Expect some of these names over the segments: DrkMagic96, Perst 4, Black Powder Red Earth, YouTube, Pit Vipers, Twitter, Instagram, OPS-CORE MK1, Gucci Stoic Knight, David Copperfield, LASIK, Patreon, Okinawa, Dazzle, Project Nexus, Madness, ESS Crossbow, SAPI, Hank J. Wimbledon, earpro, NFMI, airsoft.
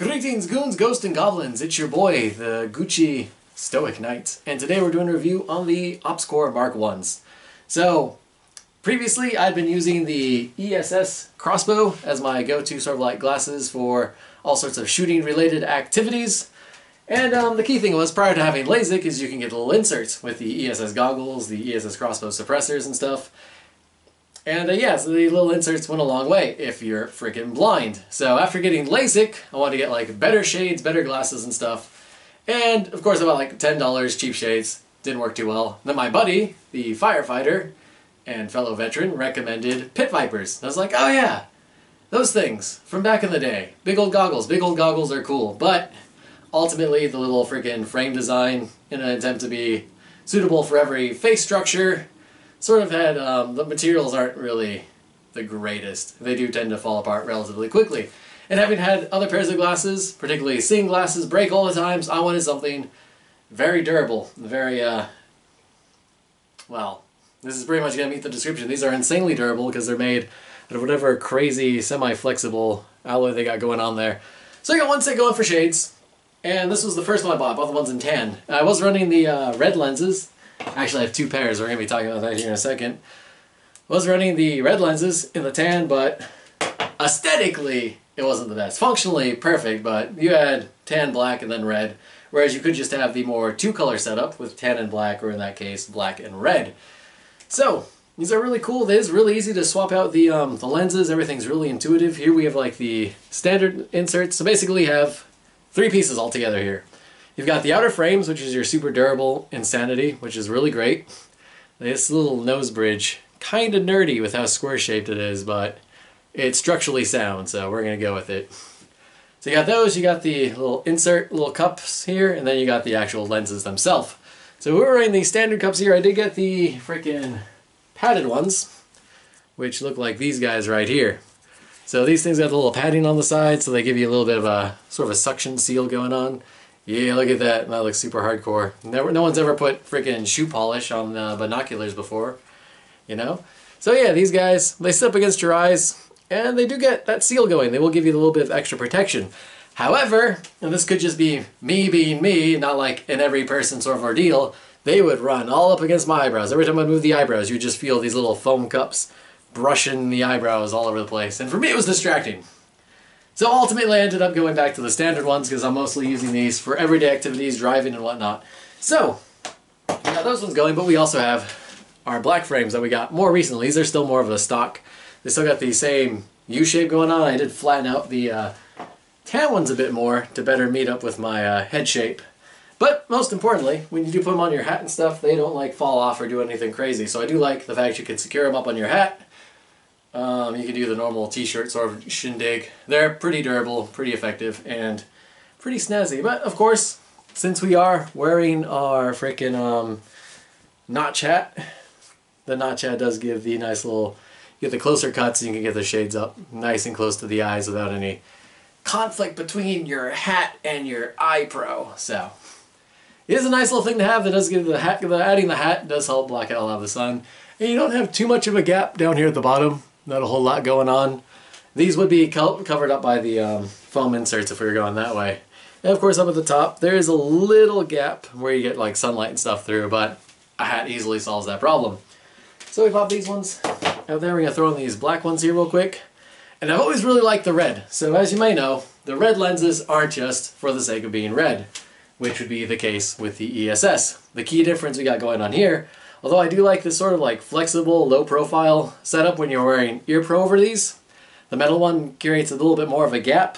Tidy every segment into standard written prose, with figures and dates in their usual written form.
Greetings, goons, ghosts, and goblins. It's your boy, the Gucci Stoic Knight, and today we're doing a review on the OPS-CORE Mk1s. So, previously I'd been using the ESS Crossbow as my go-to sort of like glasses for all sorts of shooting-related activities. And the key thing was, prior to having LASIK, is you can get little inserts with the ESS goggles, the ESS Crossbow suppressors and stuff. And yeah, so the little inserts went a long way if you're freaking blind. So after getting LASIK, I wanted to get like better shades, better glasses and stuff. And of course I bought like $10 cheap shades. Didn't work too well. Then my buddy, the firefighter and fellow veteran, recommended Pit Vipers. And I was like, oh yeah, those things from back in the day. Big old goggles. Big old goggles are cool. But ultimately the little freaking frame design, in an attempt to be suitable for every face structure, sort of had, the materials aren't really the greatest. They do tend to fall apart relatively quickly. And having had other pairs of glasses, particularly seeing glasses, break all the time, so I wanted something very durable, very, well, this is pretty much going to meet the description. These are insanely durable because they're made out of whatever crazy semi-flexible alloy they got going on there. So I got one set going for shades, and this was the first one I bought. I bought the ones in tan. I was running the red lenses. Actually, I have two pairs. We're going to be talking about that here in a second. I was running the red lenses in the tan, but aesthetically, it wasn't the best. Functionally, perfect, but you had tan, black, and then red, whereas you could just have the more two-color setup with tan and black, or in that case, black and red. So, these are really cool. It is really easy to swap out the lenses. Everything's really intuitive. Here we have, like, the standard inserts. So basically, you have three pieces altogether here. You've got the outer frames, which is your super durable insanity, which is really great. This little nose bridge, kind of nerdy with how square shaped it is, but it's structurally sound, so we're going to go with it. So you got those, you got the little insert, little cups here, and then you got the actual lenses themselves. So we're running the standard cups here. I did get the freaking padded ones, which look like these guys right here. So these things got the little padding on the side, so they give you a little bit of a sort of a suction seal going on. Yeah, look at that. That looks super hardcore. No one's ever put freaking shoe polish on binoculars before, you know? So yeah, these guys, they sit up against your eyes, and they do get that seal going. They will give you a little bit of extra protection. However, and this could just be me being me, not like in every person sort of ordeal, they would run all up against my eyebrows. Every time I move the eyebrows, you just feel these little foam cups brushing the eyebrows all over the place. And for me, it was distracting. So ultimately I ended up going back to the standard ones because I'm mostly using these for everyday activities, driving and whatnot. So, we got those ones going, but we also have our black frames that we got more recently. These are still more of a stock. They still got the same U-shape going on. I did flatten out the tan ones a bit more to better meet up with my head shape. But most importantly, when you do put them on your hat and stuff, they don't like fall off or do anything crazy. So I do like the fact you can secure them up on your hat. You can do the normal t-shirt sort of shindig. They're pretty durable, pretty effective, and pretty snazzy. But of course, since we are wearing our freaking notch hat, the notch hat does give the nice little, you get the closer cuts, and you can get the shades up nice and close to the eyes without any conflict between your hat and your eye pro. So it is a nice little thing to have. That does give the hat, adding the hat does help block out a lot of the sun, and you don't have too much of a gap down here at the bottom. Not a whole lot going on. These would be covered up by the foam inserts if we were going that way. And of course up at the top there is a little gap where you get like sunlight and stuff through, but a hat easily solves that problem. So we pop these ones out there. We're gonna throw in these black ones here real quick. And I've always really liked the red. So as you may know, the red lenses aren't just for the sake of being red, which would be the case with the ESS. The key difference we got going on here, although I do like this sort of like flexible, low profile setup when you're wearing ear pro over these. The metal one creates a little bit more of a gap.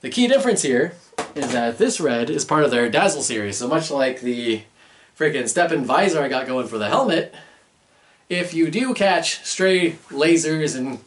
The key difference here is that this red is part of their Dazzle series. So much like the freaking step-in visor I got going for the helmet, if you do catch stray lasers and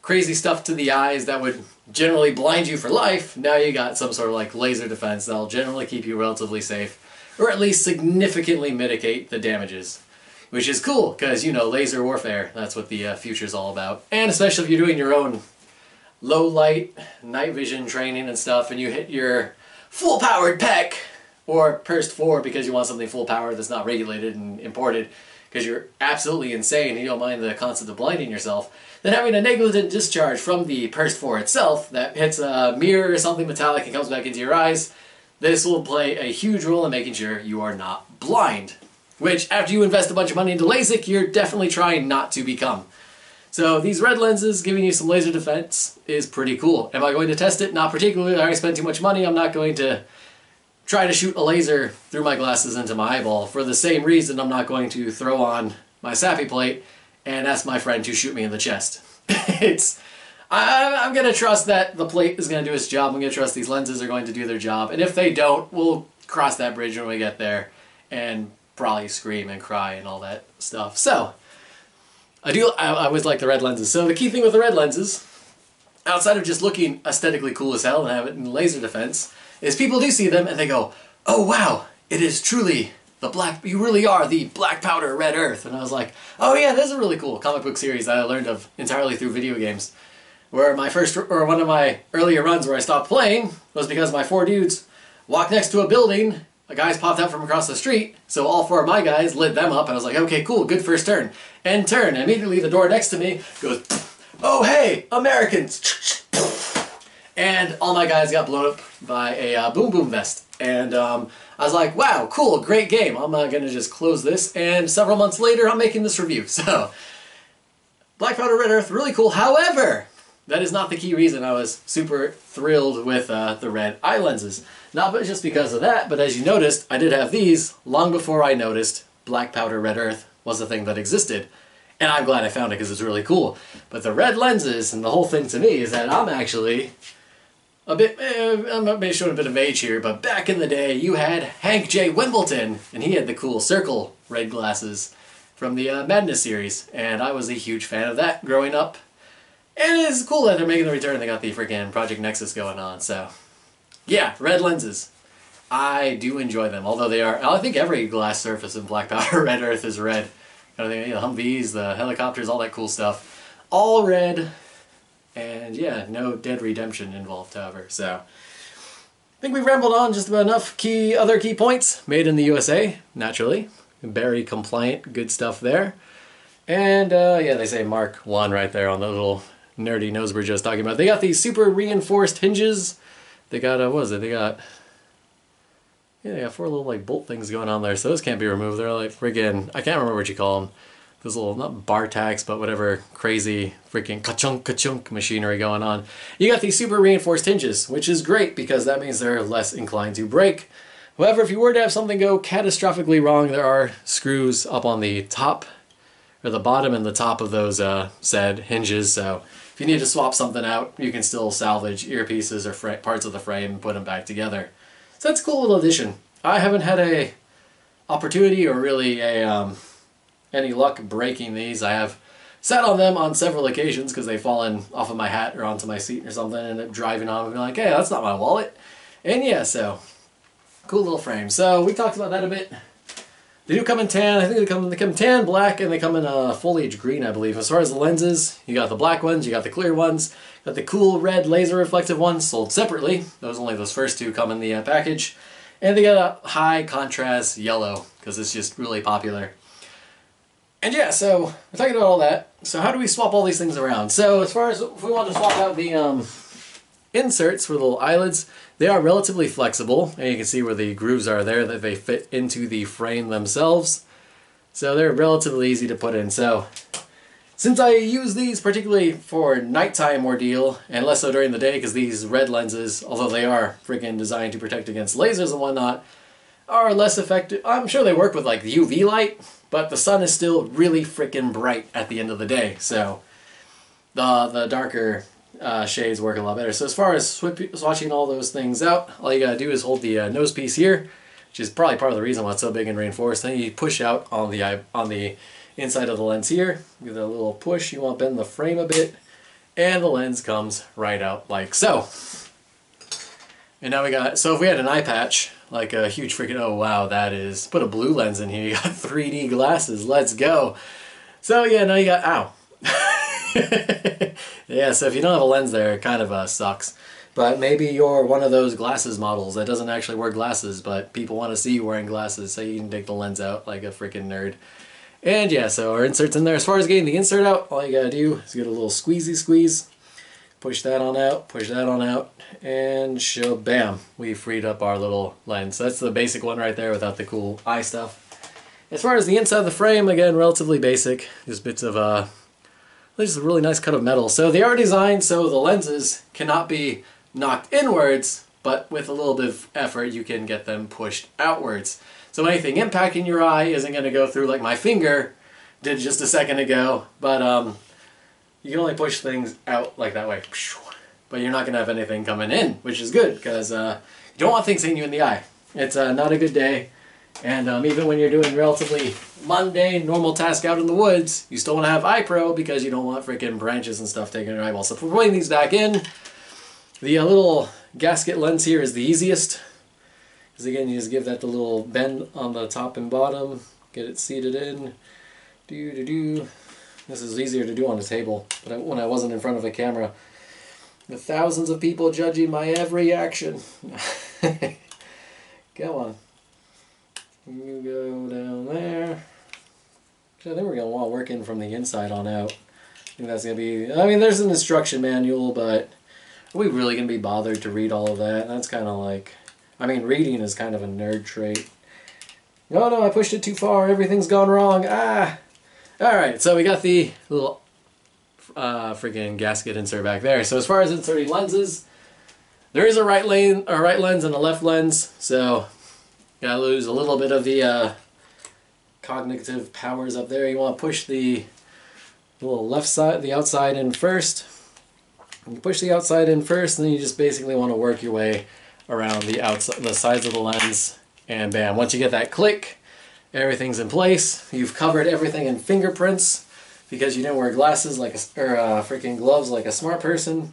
crazy stuff to the eyes that would generally blind you for life, now you got some sort of like laser defense that'll generally keep you relatively safe, or at least significantly mitigate the damages. Which is cool, because, you know, laser warfare, that's what the future's all about. And especially if you're doing your own low-light night vision training and stuff, and you hit your full-powered PEC, or Perst 4 because you want something full-powered that's not regulated and imported, because you're absolutely insane and you don't mind the concept of blinding yourself, than having a negligent discharge from the Perst 4 itself that hits a mirror or something metallic and comes back into your eyes. This will play a huge role in making sure you are not blind, which after you invest a bunch of money into LASIK, you're definitely trying not to become. So these red lenses giving you some laser defense is pretty cool. Am I going to test it? Not particularly. I already spent too much money. I'm not going to try to shoot a laser through my glasses into my eyeball. For the same reason, I'm not going to throw on my SAPI plate and ask my friend to shoot me in the chest. I'm going to trust that the plate is going to do its job. I'm going to trust these lenses are going to do their job. And if they don't, we'll cross that bridge when we get there and probably scream and cry and all that stuff. So I always like the red lenses. So the key thing with the red lenses, outside of just looking aesthetically cool as hell and have it in laser defense, is people do see them and they go, "Oh wow, it is truly the black, you really are the Black Powder Red Earth." And I was like, oh yeah, this is a really cool comic book series that I learned of entirely through video games. Where my first, or one of my earlier runs where I stopped playing was because my four dudes walked next to a building, a guy's popped out from across the street, so all four of my guys lit them up and I was like, okay, cool, good first turn. End turn, and immediately the door next to me goes, "Oh hey, Americans!" And all my guys got blown up by a boom boom vest. And I was like, wow, cool, great game. I'm not gonna just close this. And several months later, I'm making this review. So, Black Powder Red Earth, really cool. However, that is not the key reason I was super thrilled with the red eye lenses. Not just because of that, but as you noticed, I did have these long before I noticed Black Powder Red Earth was a thing that existed. And I'm glad I found it because it's really cool. But the red lenses and the whole thing to me is that I'm actually I'm maybe showing a bit of age here, but back in the day, you had Hank J. Wimbledon, and he had the cool circle red glasses from the Madness series, and I was a huge fan of that growing up. And it's cool that they're making the return. They got the freaking Project Nexus going on, so yeah, red lenses. I do enjoy them, although they are, I think every glass surface in Black Powder Red Earth is red. You know, the Humvees, the helicopters, all that cool stuff. All red. And yeah, no dead redemption involved, however, so I think we've rambled on just about enough. Other key points, made in the USA, naturally. Very compliant, good stuff there. And yeah, they say Mark 1 right there on the little nerdy nosebridge I was talking about. They got these super reinforced hinges. They got, what was it, they got four little like bolt things going on there, so those can't be removed. They're like friggin', I can't remember what you call them. Those little, not bar tacks, but whatever crazy freaking ka-chunk machinery going on. You got these super reinforced hinges, which is great because that means they're less inclined to break. However, if you were to have something go catastrophically wrong, there are screws up on the top, or the bottom and the top of those said hinges. So if you need to swap something out, you can still salvage earpieces or parts of the frame and put them back together. So that's a cool little addition. I haven't had a opportunity or really a any luck breaking these. I have sat on them on several occasions because they've fallen off of my hat or onto my seat or something and ended up driving on and be like, hey, that's not my wallet. And yeah, so cool little frame. So we talked about that a bit. They do come in tan. I think they come tan, black, and they come in foliage green, I believe. As far as the lenses, you got the black ones, you got the clear ones, got the cool red laser reflective ones sold separately. Those first two come in the package. And they got a high contrast yellow because it's just really popular. And yeah, so we're talking about all that. So how do we swap all these things around? So as far as if we want to swap out the inserts for the little eyelids, they are relatively flexible. And you can see where the grooves are there that they fit into the frame themselves. So they're relatively easy to put in. So since I use these particularly for nighttime ordeal and less so during the day because these red lenses, although they are freaking designed to protect against lasers and whatnot, are less effective. I'm sure they work with like the UV light, but the sun is still really freaking bright at the end of the day, so the darker shades work a lot better. So as far as swatching all those things out, all you gotta do is hold the nose piece here, which is probably part of the reason why it's so big and reinforced. Then you push out on the inside of the lens here. Give it a little push. You want to bend the frame a bit, and the lens comes right out like so. And now we got, so if we had an eye patch, like a huge freaking, oh wow, that is, put a blue lens in here, you got 3D glasses, let's go. So yeah, now you got, ow. Yeah, so if you don't have a lens there, it kind of sucks. But maybe you're one of those glasses models that doesn't actually wear glasses, but people want to see you wearing glasses, so you can take the lens out like a freaking nerd. And yeah, so our insert's in there. As far as getting the insert out, all you gotta do is get a little squeezy squeeze, push that on out, push that on out, and shabam, we freed up our little lens. So that's the basic one right there without the cool eye stuff. As far as the inside of the frame, again, relatively basic. Just bits of, just a really nice cut of metal. So they are designed so the lenses cannot be knocked inwards, but with a little bit of effort you can get them pushed outwards. So anything impacting your eye isn't going to go through like my finger did just a second ago, but you can only push things out like that way. But you're not going to have anything coming in, which is good, because you don't want things hitting you in the eye. It's not a good day, and even when you're doing relatively mundane, normal task out in the woods, you still want to have eye pro because you don't want freaking branches and stuff taking your eyeball. So for putting these back in, the little gasket lens here is the easiest. Because again, you just give that the little bend on the top and bottom, get it seated in. This is easier to do on a table, but when I wasn't in front of a camera, the thousands of people judging my every action. Go on. You go down there. So I think we're gonna want to work in from the inside on out. I think that's gonna be. I mean, there's an instruction manual, but are we really gonna be bothered to read all of that? That's kind of like. I mean, reading is kind of a nerd trait. No, no, I pushed it too far. Everything's gone wrong. Ah! Alright, so we got the little freaking gasket insert back there. So as far as inserting lenses, there is a right lens and a left lens. So gotta lose a little bit of the cognitive powers up there. You want to push the little left side, the outside in first. You push the outside in first, and then you just basically want to work your way around the outside, the sides of the lens, and bam, once you get that click, everything's in place. You've covered everything in fingerprints because you didn't wear glasses like a, or freaking gloves like a smart person,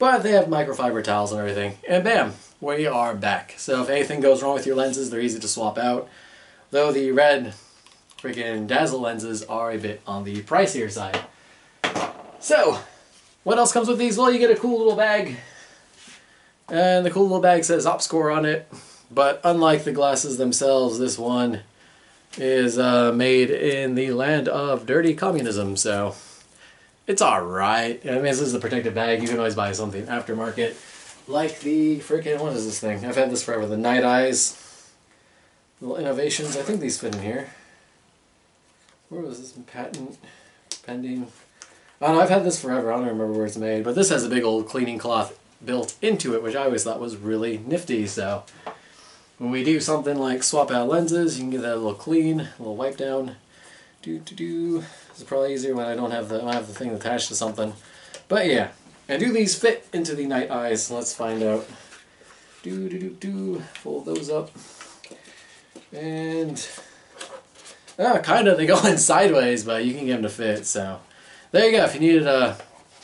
but they have microfiber towels and everything, and bam, we are back. So if anything goes wrong with your lenses, they're easy to swap out, though the red freaking Dazzle lenses are a bit on the pricier side. So what else comes with these? Well, you get a cool little bag. And the cool little bag says OPS-CORE on it, but unlike the glasses themselves, this one is made in the land of dirty communism, so it's alright. I mean, this is a protected bag. You can always buy something aftermarket, like the freaking, what is this thing? I've had this forever, the Night Eyes. Little innovations. I think these fit in here. Where was this patent pending? I don't know, I've had this forever. I don't remember where it's made, but this has a big old cleaning cloth built into it, which I always thought was really nifty. So when we do something like swap out lenses, you can get that a little clean, a little wipe down. It's probably easier when I don't have the thing attached to something. But yeah, and do these fit into the Night Eyes? Let's find out. Fold those up, and kind of they go in sideways, but you can get them to fit. So there you go. If you needed a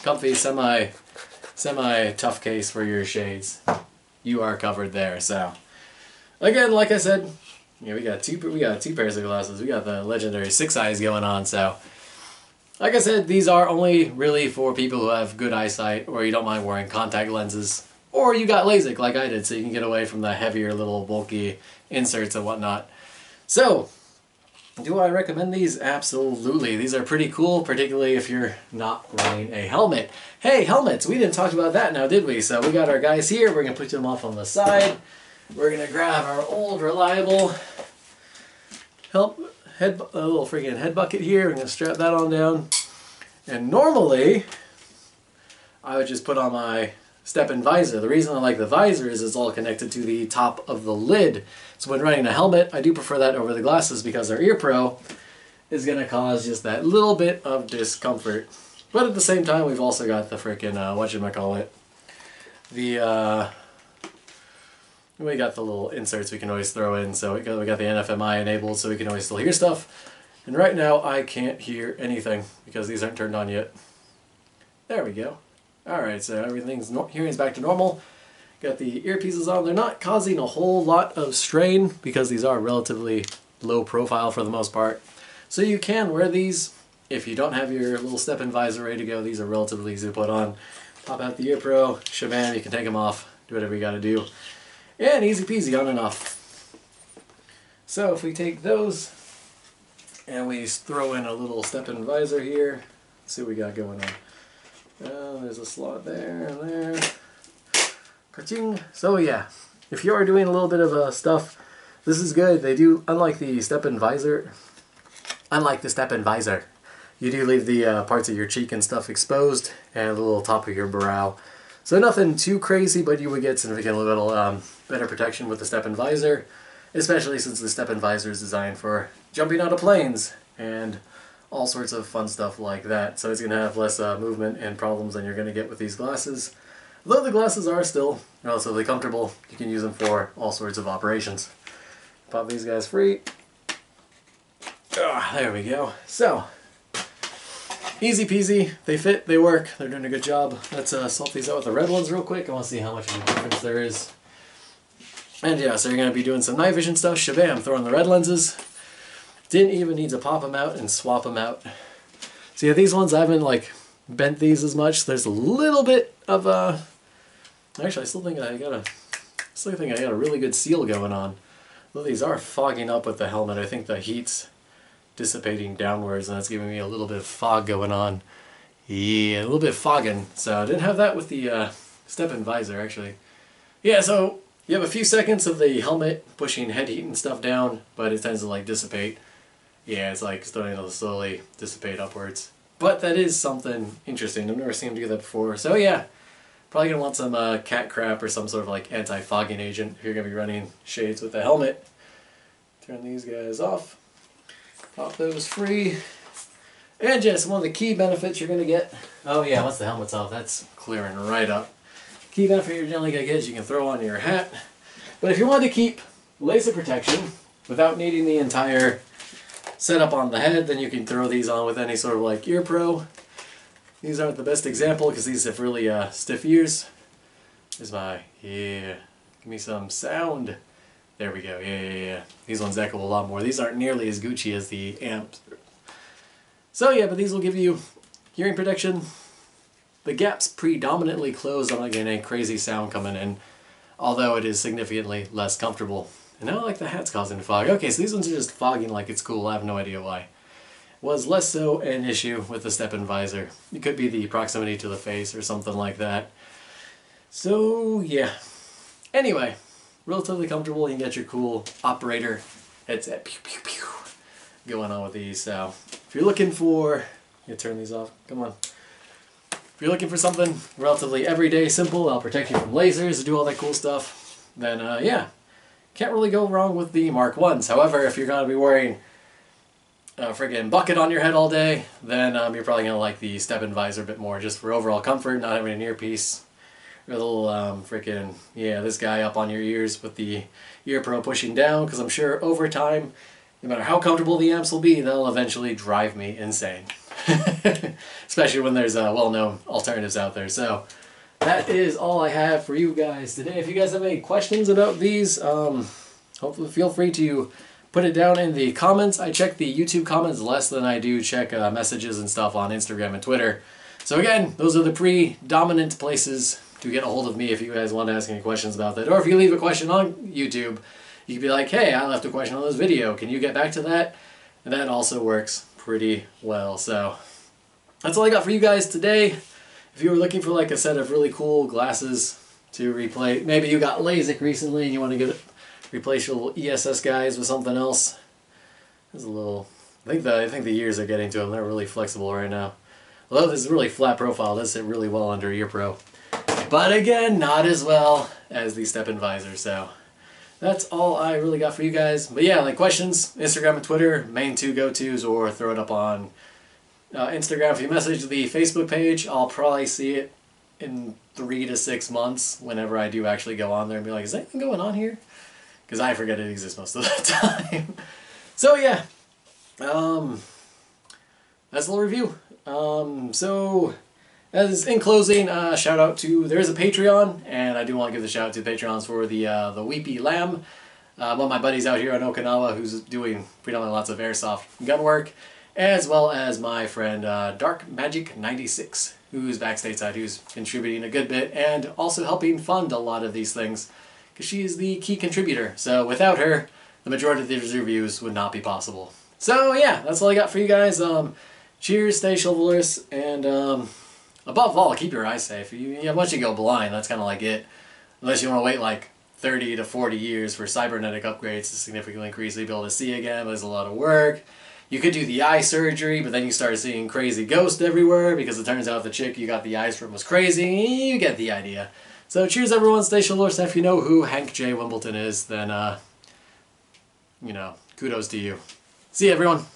comfy semi-tough case for your shades, you are covered there. So again, like I said, yeah, we got two pairs of glasses. We got the legendary six eyes going on. So like I said, these are only really for people who have good eyesight, or you don't mind wearing contact lenses, or you got LASIK like I did, so you can get away from the heavier little bulky inserts and whatnot. So do I recommend these? Absolutely. These are pretty cool, particularly if you're not wearing a helmet. Hey, helmets! We didn't talk about that now, did we? So we got our guys here. We're going to put them off on the side. We're going to grab our old reliable little freaking head bucket here. We're going to strap that on down. And normally, I would just put on my step-in visor. The reason I like the visor is it's all connected to the top of the lid. So when running a helmet, I do prefer that over the glasses because our ear pro is going to cause just that little bit of discomfort. But at the same time, we've also got the freaking, whatchamacallit, the, we got the little inserts we can always throw in. So we got the NFMI enabled, so we can always still hear stuff. And right now, I can't hear anything because these aren't turned on yet. There we go. Alright, so everything's hearing's back to normal. Got the earpieces on. They're not causing a whole lot of strain because these are relatively low profile for the most part. So you can wear these if you don't have your little step-in visor ready to go. These are relatively easy to put on. Pop out the ear pro, shabam, you can take them off, do whatever you gotta do. And easy peasy on and off. So if we take those And we throw in a little step and visor here. Let's see what we got going on. There's a slot there and there. Ka-ching. So yeah, if you are doing a little bit of stuff, this is good. They do, unlike the step and visor, you do leave the parts of your cheek and stuff exposed and a little top of your brow. So nothing too crazy, but you would get significant little better protection with the step and visor, especially since the step and visor is designed for jumping out of planes and all sorts of fun stuff like that. So it's going to have less movement and problems than you're going to get with these glasses. Though the glasses are still relatively comfortable, you can use them for all sorts of operations. Pop these guys free. Oh, there we go. So, easy peasy. They fit, they work, they're doing a good job. Let's salt these out with the red ones real quick. I want to see how much of a difference there is. And yeah, so you're going to be doing some night vision stuff. Shabam, throw in the red lenses. Didn't even need to pop them out and swap them out. So yeah, these ones, I haven't like bent these as much. There's a little bit of a... Actually, I still think I got a really good seal going on. Though these are fogging up with the helmet. I think the heat's dissipating downwards and that's giving me a little bit of fog going on. Yeah, a little bit fogging. So I didn't have that with the step and visor, actually. Yeah, so you have a few seconds of the helmet pushing head heat and stuff down, but it tends to like dissipate. Yeah, it's like starting to slowly dissipate upwards. But that is something interesting. I've never seen them do that before. So yeah, probably going to want some cat crap or some sort of like anti-fogging agent if you're going to be running shades with the helmet. Turn these guys off. Pop those free. And yes, one of the key benefits you're going to get... Oh yeah, once the helmet's off, that's clearing right up. Key benefit you're generally going to get is you can throw on your hat. But if you wanted to keep LASIK protection without needing the entire setup on the head, then you can throw these on with any sort of like ear pro. These aren't the best example because these have really stiff ears. Here's my, yeah, give me some sound. There we go, yeah, yeah, yeah. These ones echo a lot more. These aren't nearly as Gucci as the amps. So yeah, but these will give you hearing protection. The gap's predominantly closed. I'm not getting any crazy sound coming in, although it is significantly less comfortable. And now like the hat's causing fog. Okay, so these ones are just fogging like it's cool. I have no idea why. Was less so an issue with the step and visor. It could be the proximity to the face or something like that. So yeah. Anyway, relatively comfortable. You can get your cool operator headset pew, pew, pew, going on with these. So if you're looking for, you turn these off. Come on. If you're looking for something relatively everyday, simple, I'll protect you from lasers and do all that cool stuff, then yeah, can't really go wrong with the Mark 1s. However, if you're going to be wearing a friggin' bucket on your head all day, then you're probably going to like the step and visor a bit more, just for overall comfort, not having an earpiece, or a little friggin', yeah, this guy up on your ears with the ear pro pushing down, because I'm sure over time, no matter how comfortable the amps will be, they'll eventually drive me insane. Especially when there's well-known alternatives out there. So that is all I have for you guys today. If you guys have any questions about these, hopefully feel free to put it down in the comments. I check the YouTube comments less than I do check messages and stuff on Instagram and Twitter. So again, those are the predominant places to get a hold of me if you guys want to ask any questions about that. Or if you leave a question on YouTube, you can be like, hey, I left a question on this video. Can you get back to that? And that also works pretty well. So that's all I got for you guys today. If you were looking for like a set of really cool glasses to replace, maybe you got LASIK recently and you want to get replace your little ESS guys with something else. There's a little, I think the ears are getting to them. They're really flexible right now. Although this is really flat profile, does sit really well under ear pro. But again, not as well as the step and visor. So that's all I really got for you guys. But yeah, like questions, Instagram and Twitter, main two go-tos, or throw it up on Instagram. If you message the Facebook page, I'll probably see it in 3 to 6 months whenever I do actually go on there and be like, is anything going on here? Because I forget it exists most of the time. So yeah, that's a little review. So as in closing, shout out to, there is a Patreon, and I do want to give the shout out to the Patreons for the Weepy Lamb, one of my buddies out here in Okinawa who's doing predominantly lots of airsoft gun work, as well as my friend DrkMagic96, who's back stateside, who's contributing a good bit and also helping fund a lot of these things, because she is the key contributor. So without her, the majority of these reviews would not be possible. So yeah, that's all I got for you guys. Cheers, stay chivalrous, and above all, keep your eyes safe. Once you go blind, that's kind of like it. Unless you want to wait like 30 to 40 years for cybernetic upgrades to significantly increase the ability to see again, but it's a lot of work. You could do the eye surgery, but then you start seeing crazy ghosts everywhere because it turns out the chick you got the eyes from was crazy. You get the idea. So cheers everyone, stay chivalrous. If you know who Hank J. Wimbledon is, then, you know, kudos to you. See you, everyone.